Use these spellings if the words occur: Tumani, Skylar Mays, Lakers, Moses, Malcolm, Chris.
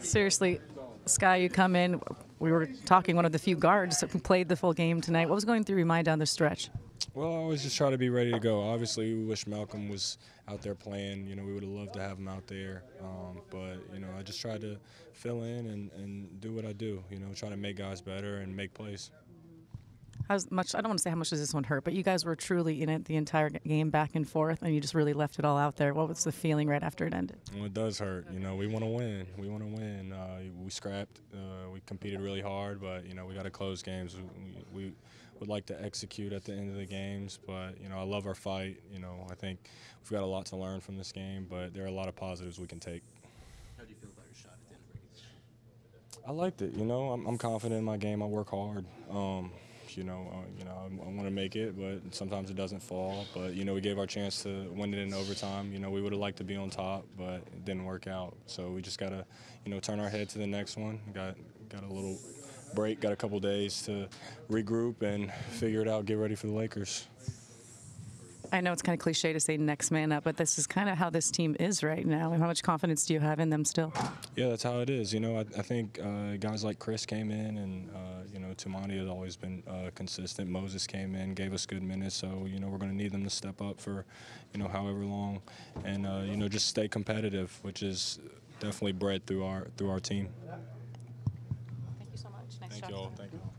Seriously, Sky, you come in. We were talking, one of the few guards who played the full game tonight. What was going through your mind down the stretch? Well, I always just try to be ready to go. Obviously, we wish Malcolm was out there playing. You know, we would have loved to have him out there. But, you know, I just tried to fill in and do what I do, you know, try to make guys better and make plays. How's much, I don't want to say how much does this one hurt, but you guys were truly in it the entire game, back and forth, and you just really left it all out there. What was the feeling right after it ended? Well, it does hurt. You know, we want to win. We want to win. We scrapped. We competed really hard, but, you know, we got to close games. We would like to execute at the end of the games, but, you know, I love our fight. You know, I think we've got a lot to learn from this game, but there are a lot of positives we can take. How do you feel about your shot at the end of the game? I liked it. You know, I'm confident in my game. I work hard. I want to make it, but sometimes it doesn't fall. But, you know, we gave our chance to win it in overtime. You know, we would have liked to be on top, but it didn't work out. So we just got to, you know, turn our head to the next one. Got a little break, got a couple days to regroup and figure it out, get ready for the Lakers. I know it's kind of cliche to say next man up, but this is kind of how this team is right now. How much confidence do you have in them still? Yeah, that's how it is. You know, I think guys like Chris came in, and, you know, Tumani has always been consistent. Moses came in, gave us good minutes. So, you know, we're going to need them to step up for, you know, however long. And, you know, just stay competitive, which is definitely bred through our team. Thank you so much. Nice job. Thank you all. Thank you all.